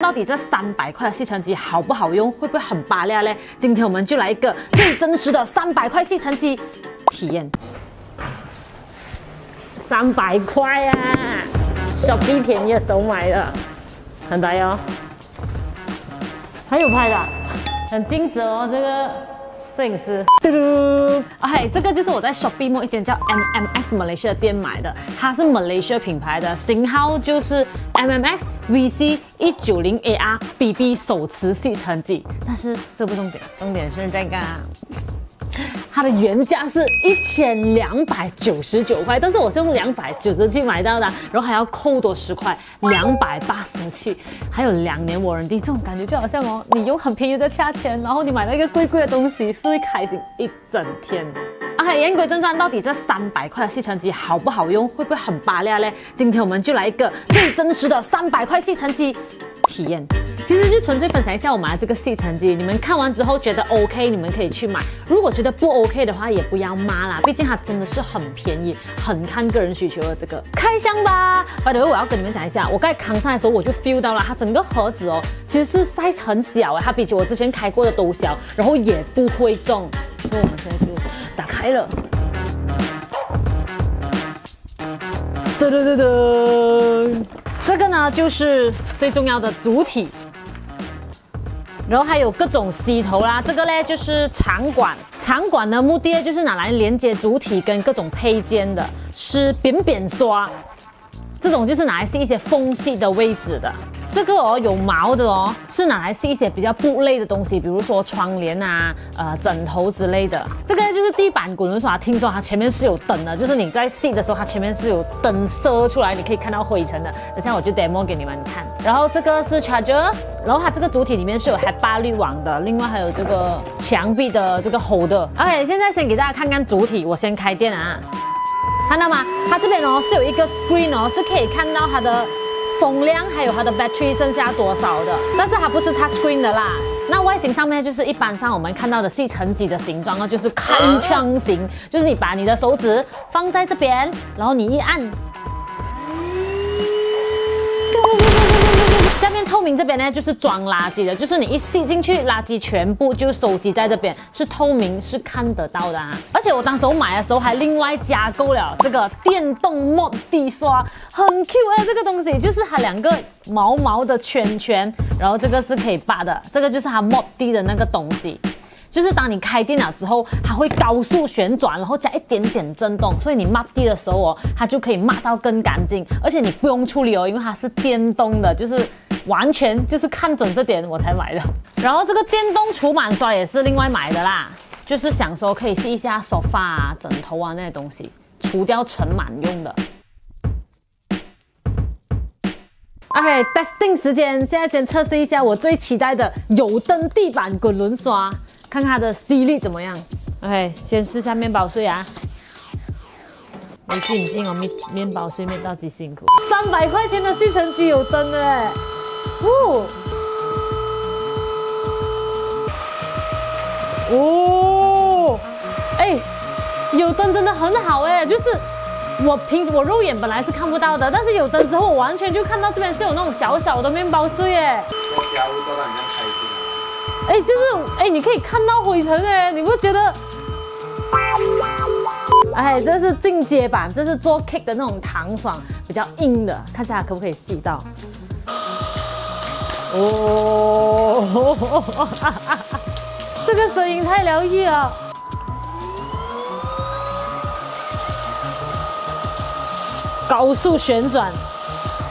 到底这300块的吸尘机好不好用？会不会很巴拉嘞？今天我们就来一个最真实的300块吸尘机体验。300块啊 ，Shopee 便宜的时候买的，很白哦。还有拍的，很精致哦，这个摄影师。嘟嘟 ，OK， 这个就是我在 Shopee 某一间叫 MMX Malaysia 的店买的，它是 Malaysia 品牌的，型号就是 MMX VC 190 AR BB 手持吸尘机，但是这不重点，重点是这个，它的原价是1299块，但是我是用297买到的，然后还要扣多10块，287，还有2年warranty，这种感觉就好像哦，你用很便宜的价钱，然后你买到一个贵的东西，是会开心一整天。 OK， 言归正传，到底这300块的吸尘机好不好用？会不会很巴拉嘞？今天我们就来一个最真实的300块吸尘机体验。其实就纯粹分享一下我买的这个吸尘机，你们看完之后觉得 OK， 你们可以去买；如果觉得不 OK 的话，也不要骂啦，毕竟它真的是很便宜，很看个人需求的。这个开箱吧。By the way， 我要跟你们讲一下，我刚才扛上来的时候我就 feel 到了，它整个盒子哦，其实是 size 很小哎，它比起我之前开过的都小，然后也不会重。 所以我们现在就打开了，噔噔噔噔，这个呢就是最重要的主体，然后还有各种吸头啦，这个嘞就是长管，长管的目的呢就是拿来连接主体跟各种配件的，是扁扁刷，这种就是拿来吸一些缝隙的位置的。 这个哦，有毛的哦，是拿来吸一些比较布类的东西，比如说窗帘啊、枕头之类的。这个就是地板滚轮刷，听说它前面是有灯的，就是你在吸的时候，它前面是有灯射出来，你可以看到灰尘的。等下我就 demo 给你们看。然后这个是 charger， 然后它这个主体里面是有 HEPA 滤网的，另外还有这个墙壁的这个 holder。OK， 现在先给大家看看主体，我先开电啊，看到吗？它这边哦是有一个 screen 哦，是可以看到它的。 风量还有它的 battery 剩下多少的，但是它不是 touchscreen 的啦。那外形上面就是一般上我们看到的吸尘机的形状啊，就是开枪型，就是你把你的手指放在这边，然后你一按，下面透明这边呢就是装垃圾的，就是你一吸进去，垃圾全部就收集在这边，是透明是看得到的啊。而且我当时我买的时候还另外加购了这个电动抹地刷，很 Q 哎，这个东西就是它2个毛毛的圈圈，然后这个是可以拔的，这个就是它抹地的那个东西。 就是当你开电脑之后，它会高速旋转，然后加一点点震动，所以你抹地的时候哦，它就可以抹到更干净，而且你不用处理哦，因为它是电动的，就是完全就是看准这点我才买的。然后这个电动除螨刷也是另外买的啦，就是想说可以吸一下 sofa 啊、枕头啊那些东西，除掉尘螨用的。 OK， testing 时间，现在先测试一下我最期待的有灯地板滚轮刷，看看它的吸力怎么样。OK， 先试下面包碎啊，我信不信我面包碎面到几辛苦？300块钱的吸尘机有灯哎，哦，哎，有灯真的很好哎，就是。 我肉眼本来是看不到的，但是有灯之后，我完全就看到这边是有那种小小的面包碎耶。我家务做到很开心。哎，就是哎，你可以看到灰尘哎，你不觉得？哎，这是进阶版，这是做 cake 的那种糖霜，比较硬的，看一下可不可以吸到。哦，这个声音太疗愈了。 高速旋转，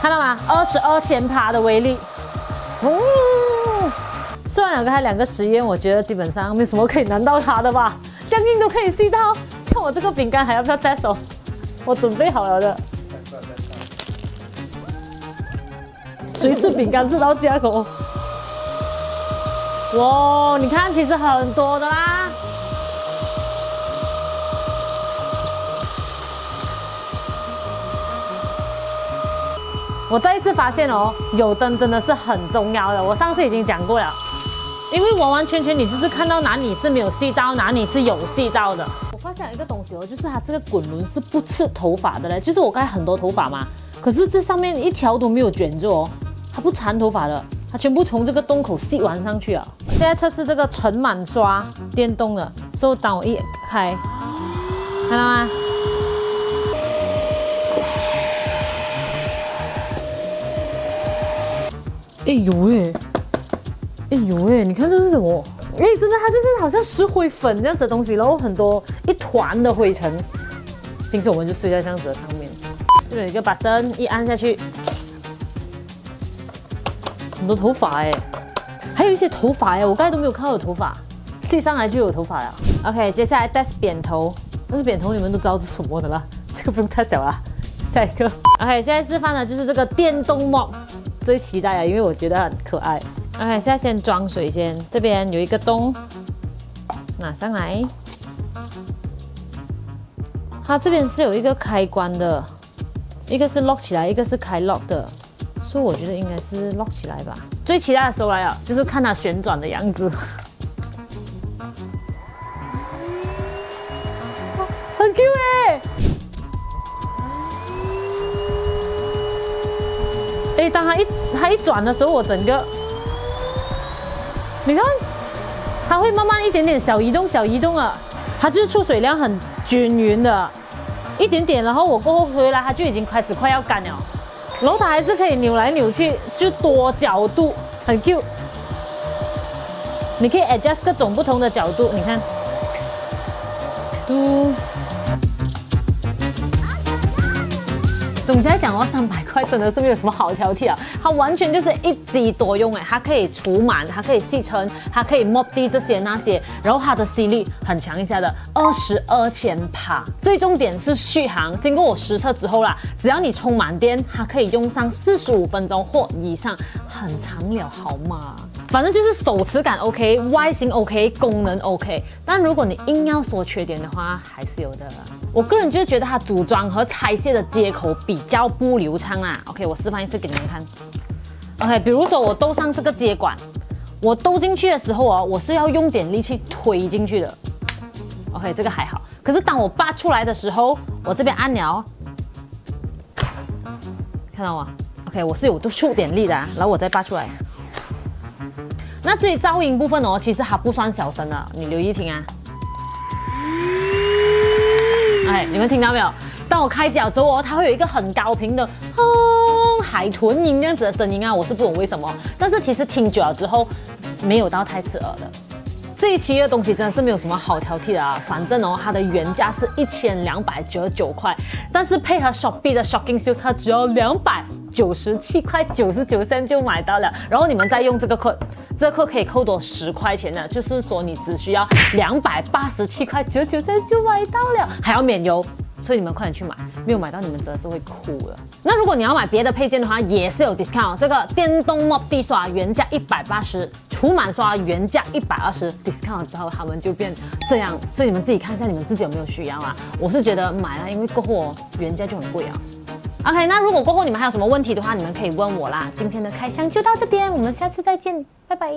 看到吗？22千帕的威力。虽然还两个实验，我觉得基本上没什么可以难到它的吧。将硬都可以吸到，像我这个饼干还要不要 test 哦？我准备好了的。谁吃饼干吃到家口？哇，你看，其实很多的啦。 我再一次发现哦，有灯真的是很重要的。我上次已经讲过了，因为完完全全你就是看到哪里是没有吸到，哪里是有吸到的。我发现有一个东西哦，就是它这个滚轮是不吃头发的嘞，就是我刚才很多头发嘛，可是这上面一条都没有卷住哦，它不缠头发的。它全部从这个洞口吸完上去啊。现在测试这个尘螨刷电动的，所以当我一开，看到吗？ 哎呦哎，哎呦哎，你看这是什么？哎，真的，它就是好像石灰粉这样子的东西，然后很多一团的灰尘。平时我们就睡在这样子的上面。这里有一个button，一按下去，很多头发哎，还有一些头发哎，我刚才都没有看到有头发，吸上来就有头发了。OK， 接下来 test 扁头，但是扁头你们都知道是什么的啦，这个不用太小啦。下一个 ，OK， 现在示范的就是这个电动mop。 最期待啊，因为我觉得很可爱。OK， 现在先装水先，这边有一个洞，拿上来。它这边是有一个开关的，一个是 lock 起来，一个是开 lock 的，所以我觉得应该是 lock 起来吧。最期待的时候来了，就是看它旋转的样子，很 Q 哎。 哎，当它一转的时候，我整个，你看，它会慢慢一点点小移动，小移动啊，它就是出水量很均匀的，一点点，然后我过后回来，它就已经开始快要干了，然后它还是可以扭来扭去，就多角度，很 Q。你可以 adjust 各种不同的角度，你看，嘟。 总结来讲的话，300块真的是没有什么好挑剔啊！它完全就是一机多用哎，它可以除螨，它可以吸尘，它可以mop地这些那些，然后它的吸力很强一下的，22千帕。最重点是续航，经过我实测之后啦，只要你充满电，它可以用上45分钟或以上，很长了好吗？ 反正就是手持感 OK， 外形 OK， 功能 OK。但如果你硬要说缺点的话，还是有的。我个人就是觉得它组装和拆卸的接口比较不流畅啦。OK， 我示范一次给你们看。OK， 比如说我兜上这个接管，我兜进去的时候啊，我是要用点力气推进去的。OK， 这个还好。可是当我拔出来的时候，我这边按了，看到吗 ？OK， 我是有出点力的、啊，然后我再拔出来。 那至于噪音部分哦，其实它不算小声的，你留意听啊。哎，你们听到没有？当我开脚之后哦，它会有一个很高频的哼海豚音这样子的声音啊，我是不懂为什么。但是其实听久了之后，没有到太刺耳的。这一期的东西真的是没有什么好挑剔的啊，反正哦，它的原价是1299块，但是配合 Shopee 的 Shocking Sale， 它只要297.99块就买到了。然后你们再用这个code。 这课可以扣多10块钱的，就是说你只需要287.99块就买到了，还要免邮，所以你们快点去买，没有买到你们真的是会哭的。那如果你要买别的配件的话，也是有 discount 哦。这个电动mop地刷原价180，除螨刷原价120 ，discount 之后他们就变这样，所以你们自己看一下你们自己有没有需要啊。我是觉得买了，因为过后原价就很贵啊。 OK， 那如果过后你们还有什么问题的话，你们可以问我啦。今天的开箱就到这边，我们下次再见，拜拜。